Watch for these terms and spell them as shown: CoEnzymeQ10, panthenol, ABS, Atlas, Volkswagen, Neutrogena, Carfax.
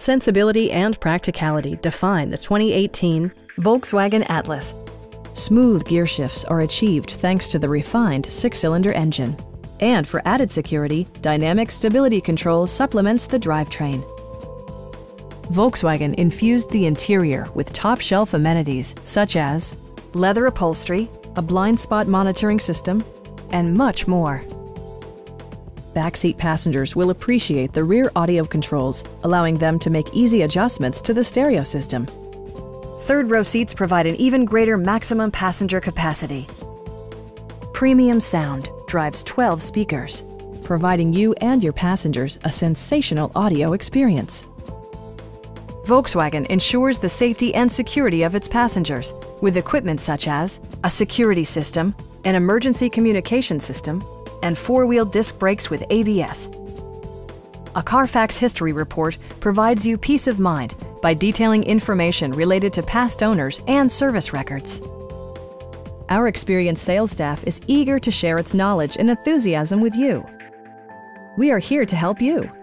Sensibility and practicality define the 2018 Volkswagen Atlas. Smooth gear shifts are achieved thanks to the refined six-cylinder engine. And for added security, dynamic stability control supplements the drivetrain. Volkswagen infused the interior with top-shelf amenities such as leather upholstery, a blind spot monitoring system, and much more. Backseat passengers will appreciate the rear audio controls, allowing them to make easy adjustments to the stereo system. Third-row seats provide an even greater maximum passenger capacity. Premium sound drives 12 speakers, providing you and your passengers a sensational audio experience. Volkswagen ensures the safety and security of its passengers with equipment such as a security system, an emergency communication system, and four-wheel disc brakes with ABS. A Carfax history report provides you peace of mind by detailing information related to past owners and service records. Our experienced sales staff is eager to share its knowledge and enthusiasm with you. We are here to help you.